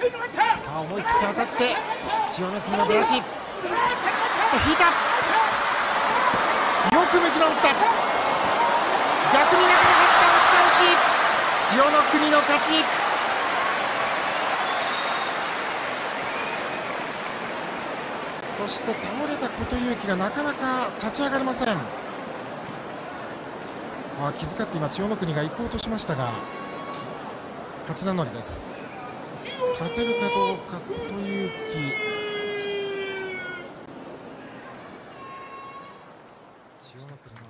あ、思い切って当たって千代の国の出足、引いた、よく向き直った、逆に中に入った、押し倒し、千代の国の勝ち。そして倒れた琴勇輝がなかなか立ち上がれません。あ、気遣って今千代の国が行こうとしましたが、勝ち名乗りです。勝てるかどうかという気、千代の国の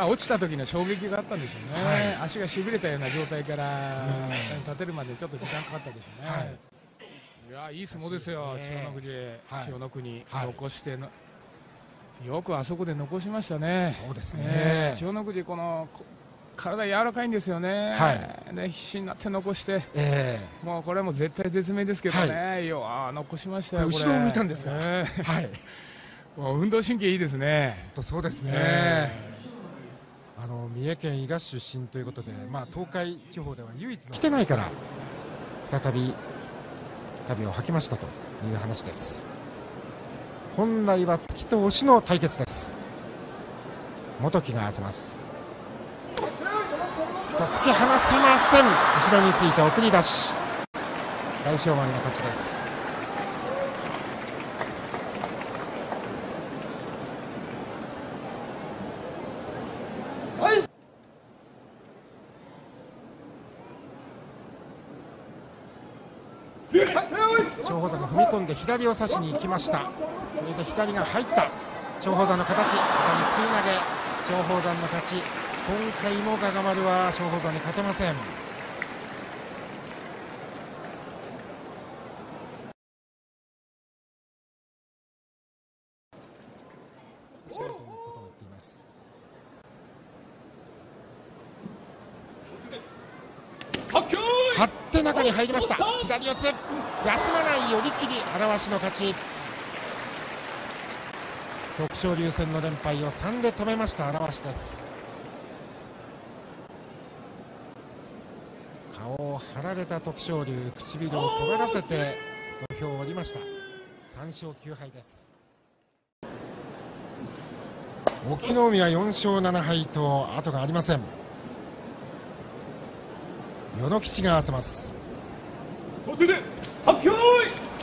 足を、落ちた時の衝撃があったんでしょうね、はい、足がしびれたような状態から立てるまでちょっと時間かかったでしょうね、はい、いや、いい相撲ですよ、千代の国、はい、千代の国、はい、残してのよくあそこで残しましたね。そうですね、千代の国、この体柔らかいんですよね、はい、ね、必死になって残して、もうこれはもう絶対絶命ですけどね、はい、よー残しましたよ、後ろを向いたんですから、はい、もう運動神経いいですね、そうですね、三重県伊賀市出身ということで、まあ、東海地方では唯一の来てないから、再び旅を吐きましたという話です。本来は突きと押しの対決です。元木が合わせます。突き放せません。後ろについて送り出し、大翔丸の勝ちです。はい、松鳳山が踏み込んで左を差しに行きました。左が入った、松鳳山の形、すくい投げ、松鳳山の勝ち。今回もガガ丸は松鳳山に勝てません。張って中に入りました。左四つ、休まない寄り切り、荒鷲の勝ち。徳勝龍戦の連敗を3で止めました荒鷲です。顔を張られた徳勝龍、唇を尖らせて土俵を降りました。3勝9敗です。隠岐の海は4勝7敗と後がありません。与野吉が合わせます。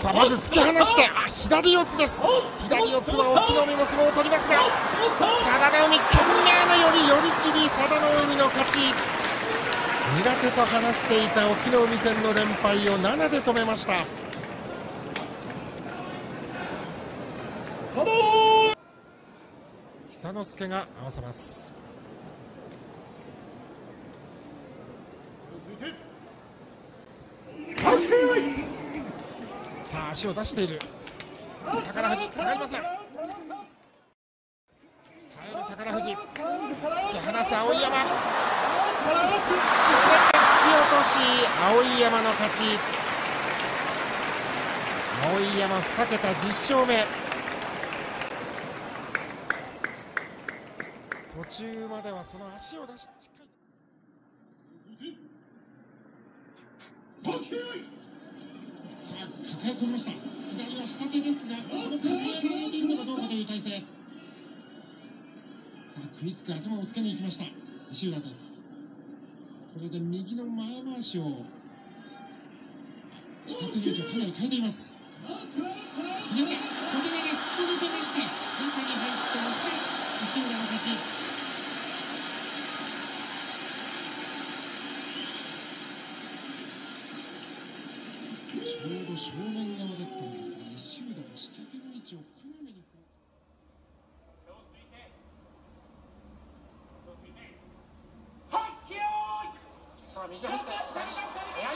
さあまず突き放して、あ、左四つです。左四つは隠岐の海も相撲を取りますが、佐田の海懸命の寄り切り、佐田の海の勝ち。苦手と話していた隠岐の海戦の連敗を7で止めました。久之助が合わせます。さあ足を出している宝富士、下がりません。耐える宝富士、突き放す碧山、突き落とし、碧山の勝ち。碧山2桁10勝目。途中まではその足を出してしっかり。さあ抱え込みました。左は下手ですが、この抱えられているのかどうかという体勢。さあ食いつく頭をつけに行きました石浦です。これで右の前まわしを下手流をかなり変えています。左小手投げ、すっぽ抜けました。中に入って押し出し、石浦の勝ち。ちょうど正面側だったんですが、石浦の下手の位置をこまめに右入った、左、速い。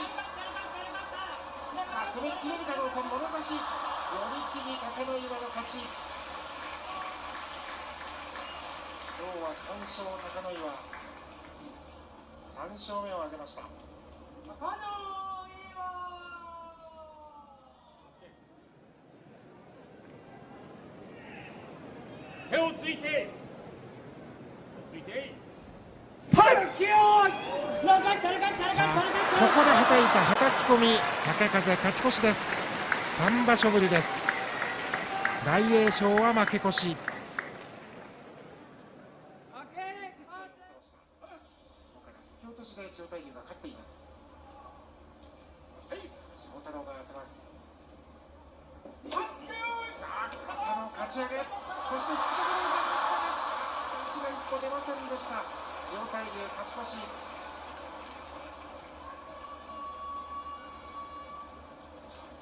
さあ、攻めきれるかどうか、もろ差し、寄り切り、高の岩の勝ち。今日は完勝、高の岩。3勝目を挙げました。高野手をついて。手をついて。はい、きよー。はたいたはたき込み、豪風勝ち越しです。3場所ぶりです。大栄翔は負け越し。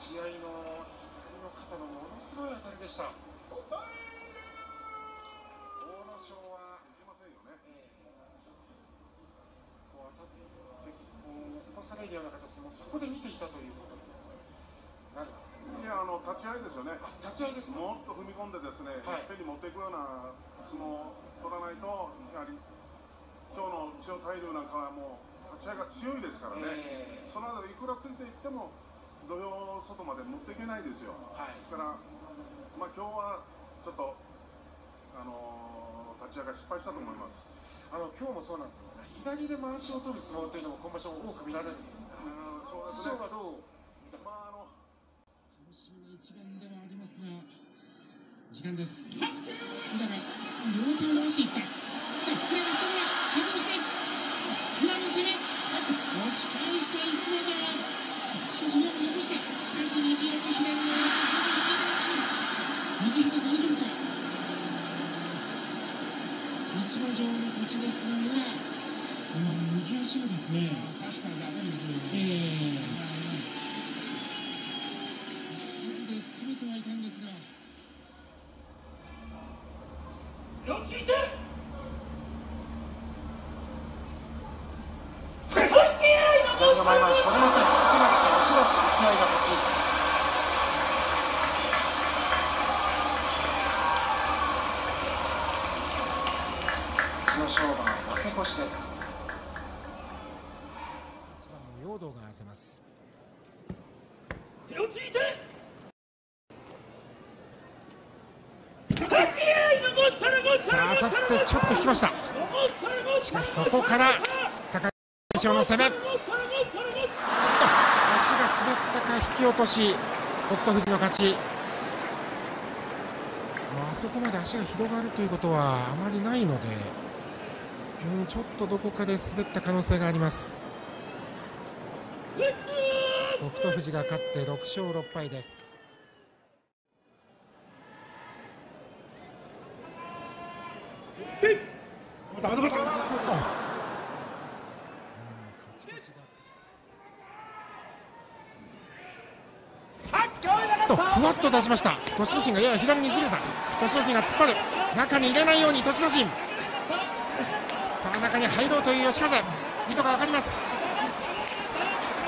試合の左の肩のものすごい当たりでした。もっと踏み込んでですね、手に持っていくような相撲を取らないと、やはり今日の千代大龍なんかはもう立ち合いが強いですからね、その辺りいくらついていっても土俵外まで持っていけないですよ。ですから、まあ、今日はちょっと立ち上がり失敗したと思います。今日もそうなんですが、左でまわしを取る相撲というのも今場所多く見られるんですが、師匠はどう見てますか？楽しみな一番ではありますが、時間です。両手を伸ばしていった。さあ、これは下から立ち押して裏の攻め、押し返した一の城。しかし、右足左の右足右足大丈夫か。一の城の立ちですが、右足がですね、差したらダメですよ。数で全てはいたんですが、よく聞いて当たってちょっと引きました。しかしそこから貴景勝の攻め、足が滑ったか引き落とし、北勝富士の勝ち。あそこまで足が広がるということはあまりないので、ちょっとどこかで滑った可能性があります。北勝富士が勝って6勝6敗です。ふわっと出しました。栃ノ心がやや左にずれた。栃ノ心が突っ張る。中に入れないように栃ノ心。さあ中に入ろうという嘉風。意図が分かります。さ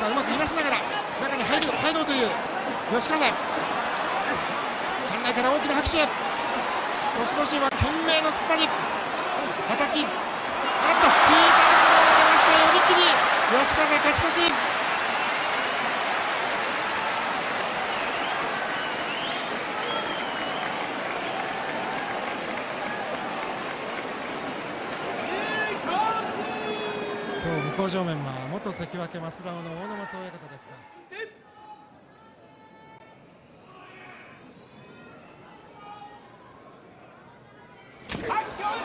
あうまくいなしながら中に入ろうという嘉風。館内から大きな拍手。栃ノ心は懸命の突っ張り。はたき。引いたところが出ましたよ。一気に嘉風勝ち越し。向正面は元関脇松田尾の阿武松親方ですが、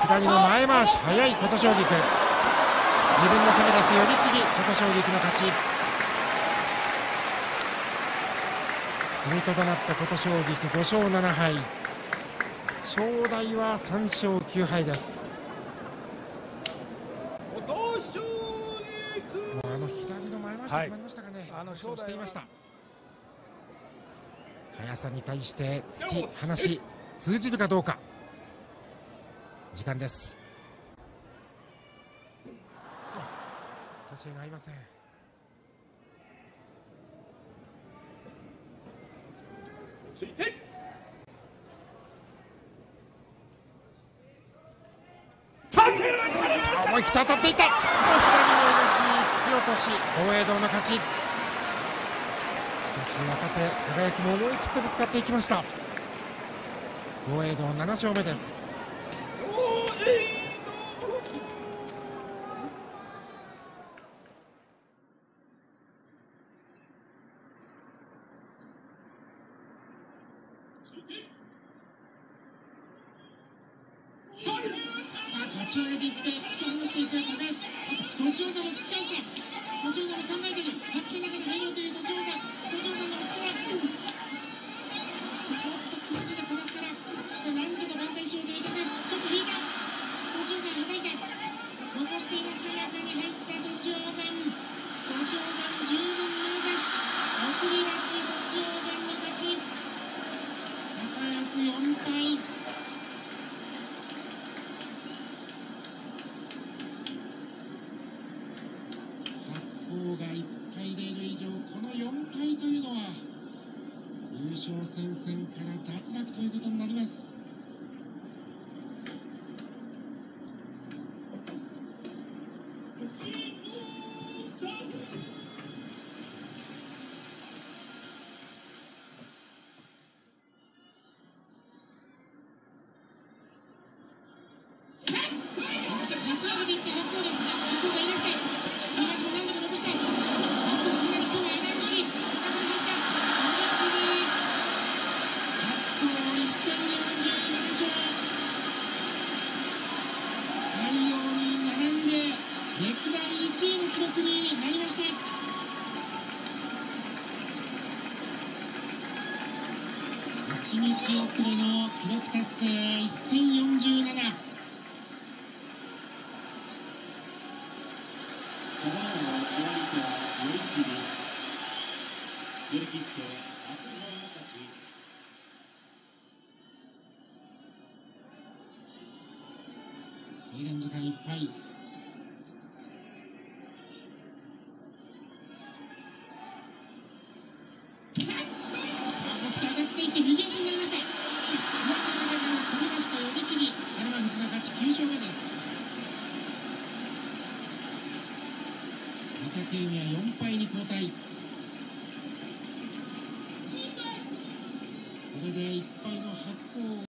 左の前回し早い琴奨菊、自分の攻めです。寄り切り、琴奨菊の勝ち。踏みとどまった琴奨菊5勝7敗、正代は3勝9敗です。はい、正代は速さに対して突き放し通じるかどうか。時間です。私が合いません。ついて思い切って当たっていった。突き落とし、豪栄道の勝ち。しかし若手輝も思い切ってぶつかっていきました。豪栄道7勝目です。立ち上げていって突き放していく高安。琴奨菊も突き返した。琴奨菊も考えてる。勝手の中で入ろうという琴奨菊。琴奨菊も突き返す。ちょっと苦しい形から何とか挽回しようという高安。ちょっと引いた。琴奨菊はたいた。残していますが中に入った琴奨菊。琴奨菊十分の出し。送り出し琴奨菊の勝ち。高安4敗。優勝戦線から脱落ということになります。1日遅れの記録達成1047。制限時間いっぱい。御嶽海は4敗に後退。これで1敗の白鵬。